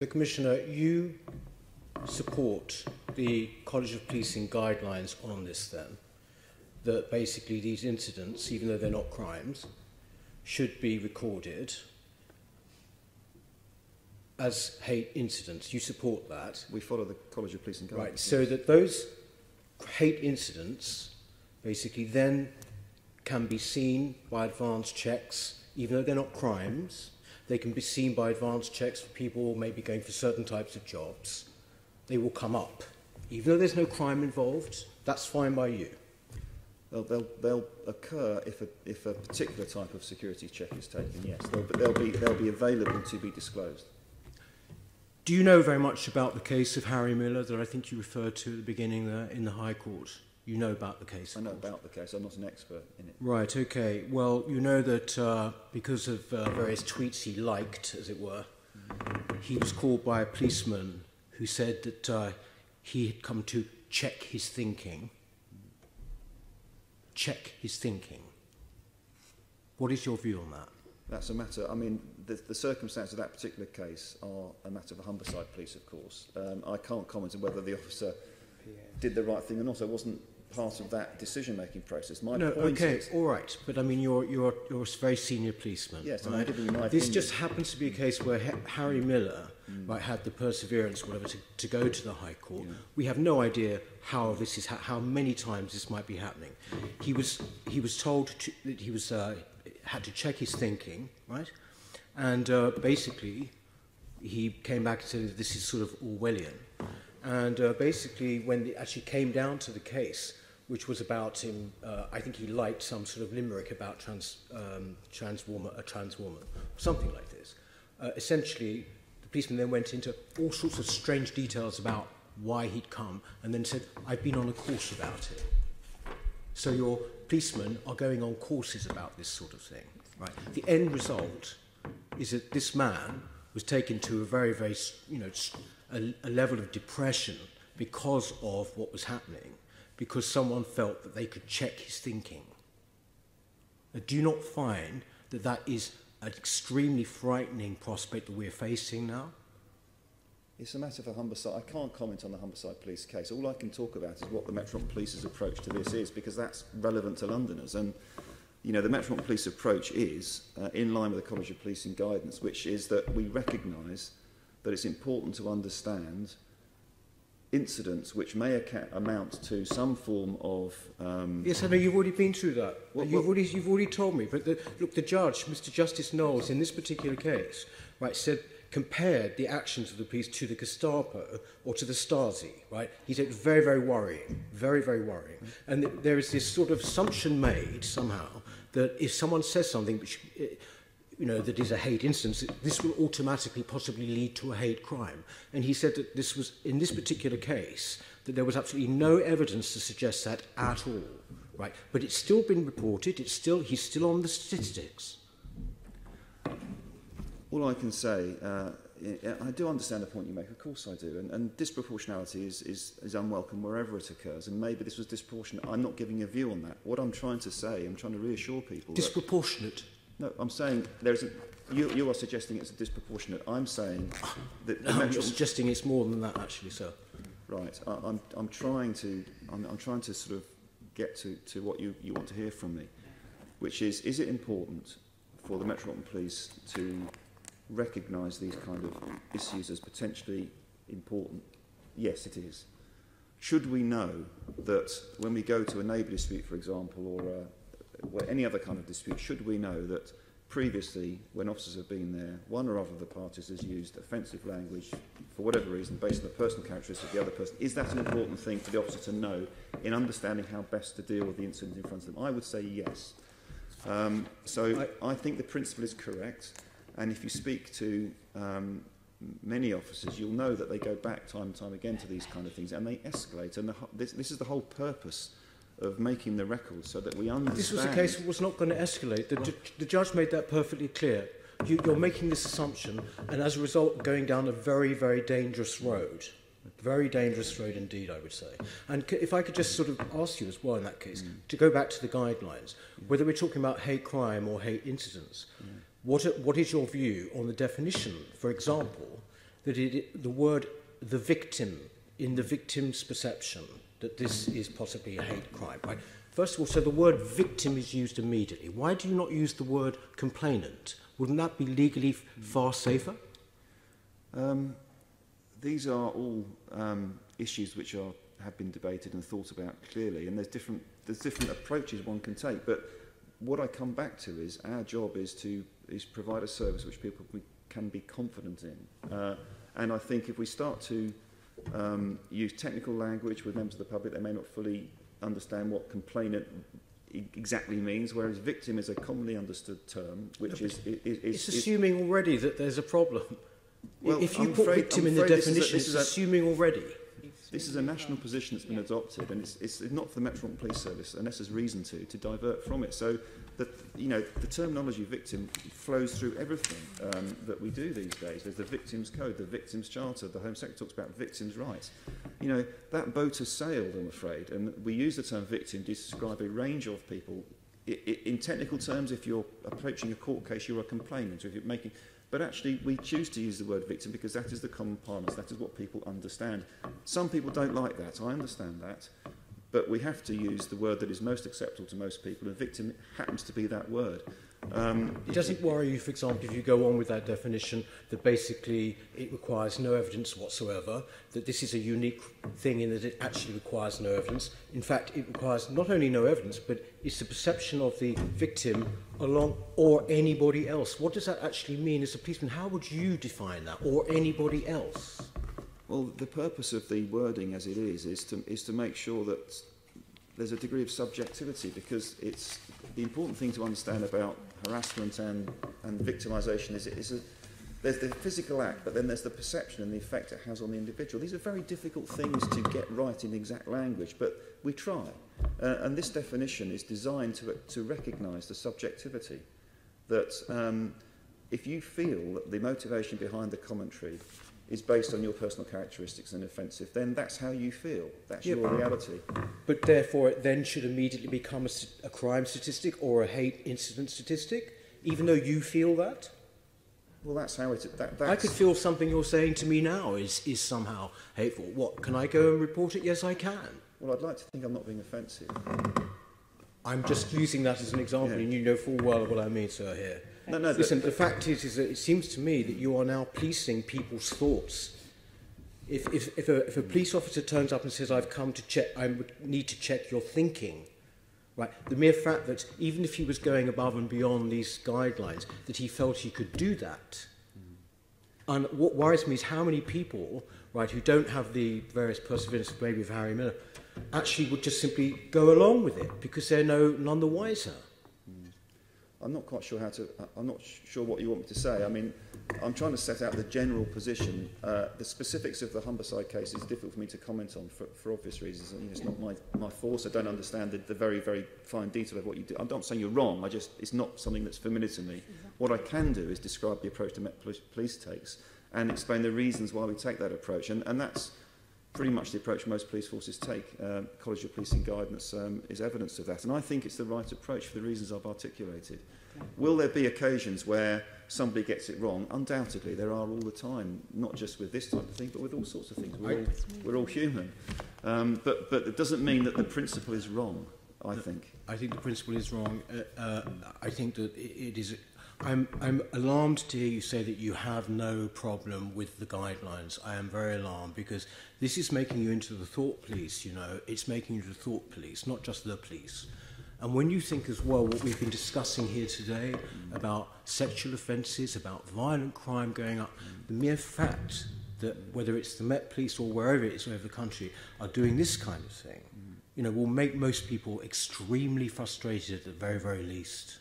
The Commissioner, you support the College of Policing guidelines on this then, that basically these incidents, even though they're not crimes, should be recorded as hate incidents. You support that. We follow the College of Policing guidelines. Right, so that those hate incidents basically then can be seen by advanced checks, even though they're not crimes. They can be seen by advanced checks for people maybe going for certain types of jobs. They will come up. Even though there's no crime involved, that's fine by you. They'll occur if a particular type of security check is taken, yes. They'll be available to be disclosed. Do you know very much about the case of Harry Miller that I think you referred to at the beginning there in the High Court? You know about the case? I know about the case. I'm not an expert in it. Right, okay. Well, you know that because of various tweets he liked, as it were, he was called by a policeman who said that he had come to check his thinking. Check his thinking. What is your view on that? That's a matter, I mean, the circumstances of that particular case are a matter of the Humberside Police, of course. I can't comment on whether the officer did the right thing or not. I wasn't part of that decision-making process. My point is, all right, but I mean, you're a very senior policeman. Yes, right? This just happens to be a case where Harry Miller might have the perseverance, whatever, to go to the High Court. Yeah. We have no idea how this is, how many times this might be happening. He was told that he was had to check his thinking, right? And basically, he came back and said this is sort of Orwellian. And basically, when it actually came down to the case, which was about him, I think he liked some sort of limerick about a trans woman, something like this. Essentially, the policeman then went into all sorts of strange details about why he'd come, and then said, "I've been on a course about it." So your policemen are going on courses about this sort of thing, right? The end result is that this man was taken to a very, very, you know, a level of depression because of what was happening, because someone felt that they could check his thinking. I do not find that that is an extremely frightening prospect that we're facing now. It's a matter for Humberside. I can't comment on the Humberside Police case. All I can talk about is what the Metropolitan Police's approach to this is, because that's relevant to Londoners. And, you know, the Metropolitan Police approach is in line with the College of Policing guidance, which is that we recognise that it's important to understand incidents which may amount to some form of... Yes, I know you've already been through that. You've already told me. But look, the judge, Mr Justice Knowles, in this particular case, right, said, compared the actions of the police to the Gestapo or to the Stasi, right? He said, very, very worrying, very, very worrying. And there is this sort of assumption made somehow that if someone says something which... you know, that is a hate instance, this will automatically possibly lead to a hate crime. And he said that this was, in this particular case, that there was absolutely no evidence to suggest that at all, right? But it's still been reported, he's still on the statistics. All I can say, I do understand the point you make, of course I do, and disproportionality is unwelcome wherever it occurs, and maybe this was disproportionate. I'm not giving a view on that. What I'm trying to say, I'm trying to reassure people... Disproportionate? No, I'm saying you are suggesting it's a disproportionate. I'm saying that... No, I'm suggesting it's more than that, actually, sir. Right. I'm trying to sort of get to what you want to hear from me, which is it important for the Metropolitan Police to recognise these kind of issues as potentially important? Yes, it is. Should we know that when we go to a neighbour dispute, for example, or a... any other kind of dispute, should we know that previously, when officers have been there, one or other of the parties has used offensive language for whatever reason, based on the personal characteristics of the other person? Is that an important thing for the officer to know in understanding how best to deal with the incident in front of them? I would say yes. So I think the principle is correct, and if you speak to many officers, you'll know that they go back time and time again to these kind of things, and they escalate, and this is the whole purpose of making the record, so that we understand... This was a case that was not going to escalate. The judge made that perfectly clear. You're making this assumption, and as a result, going down a very, very dangerous road. Very dangerous road indeed, I would say. And if I could just sort of ask you as well in that case, to go back to the guidelines, whether we're talking about hate crime or hate incidents, what is your view on the definition, for example, that it, the word "the victim" in the victim's perception that this is possibly a hate crime. Right? First of all, so the word "victim" is used immediately. Why do you not use the word "complainant"? Wouldn't that be legally far safer? These are all issues which have been debated and thought about clearly, and there's different approaches one can take. But what I come back to is our job is to provide a service which people can be confident in. And I think if we start to use technical language with members of the public, they may not fully understand what complainant exactly means, whereas victim is a commonly understood term, which is assuming already that there's a problem. Well, if you put victim in the definition, it's assuming already. This is a national position that's been adopted, and it's not for the Metropolitan Police Service, unless there's reason to divert from it. So, the terminology victim flows through everything that we do these days. There's the Victims Code, the Victims Charter, the Home Secretary talks about victims' rights. You know, that boat has sailed, I'm afraid, and we use the term victim to describe a range of people. In technical terms, if you're approaching a court case, you're a complainant. If you're making... But actually, we choose to use the word victim because that is the common parlance. That is what people understand. Some people don't like that. I understand that. But we have to use the word that is most acceptable to most people, and victim happens to be that word. It doesn't worry you, for example, if you go on with that definition, that basically it requires no evidence whatsoever, that this is a unique thing in that it actually requires no evidence. In fact, it requires not only no evidence, but it's the perception of the victim along or anybody else. What does that actually mean as a policeman? How would you define that, or anybody else? Well, the purpose of the wording as it is to make sure that there's a degree of subjectivity, because it's the important thing to understand about harassment and victimisation is there's the physical act, but then there's the perception and the effect it has on the individual. These are very difficult things to get right in exact language, but we try. And this definition is designed to recognise the subjectivity that if you feel that the motivation behind the commentary is based on your personal characteristics and offensive, then that's how you feel. That's your reality. But therefore, it then should immediately become a crime statistic or a hate incident statistic, even though you feel that? Well, that's how it is. I could feel something you're saying to me now is somehow hateful. What, can I go and report it? Yes, I can. Well, I'd like to think I'm not being offensive. I'm just using that as an example, and you know full well what I mean, sir, here. No, listen, the fact is that it seems to me that you are now policing people's thoughts. If a police officer turns up and says, I've come to check, I need to check your thinking, right? The mere fact that even if he was going above and beyond these guidelines, that he felt he could do that. And what worries me is how many people, right, who don't have the various perseverance maybe of Harry Miller, actually would just simply go along with it because they're none the wiser. I'm not quite sure how to. I'm not sure what you want me to say. I mean, I'm trying to set out the general position. The specifics of the Humberside case is difficult for me to comment on for obvious reasons. You know, it's not my force. I don't understand the very, very fine detail of what you do. I'm not saying you're wrong. It's not something that's familiar to me. What I can do is describe the approach the Met Police takes and explain the reasons why we take that approach. And that's pretty much the approach most police forces take. College of Policing guidance is evidence of that. And I think it's the right approach for the reasons I've articulated. Will there be occasions where somebody gets it wrong? Undoubtedly, there are all the time, not just with this type of thing, but with all sorts of things. We're all human. But it doesn't mean that the principle is wrong, I think. I think the principle is wrong. I think that it is... I'm alarmed to hear you say that you have no problem with the guidelines. I am very alarmed because this is making you into the thought police, you know. It's making you the thought police, not just the police. And when you think as well what we've been discussing here today about sexual offences, about violent crime going up, the mere fact that whether it's the Met Police or wherever it is over the country are doing this kind of thing, you know, will make most people extremely frustrated at the very, very least.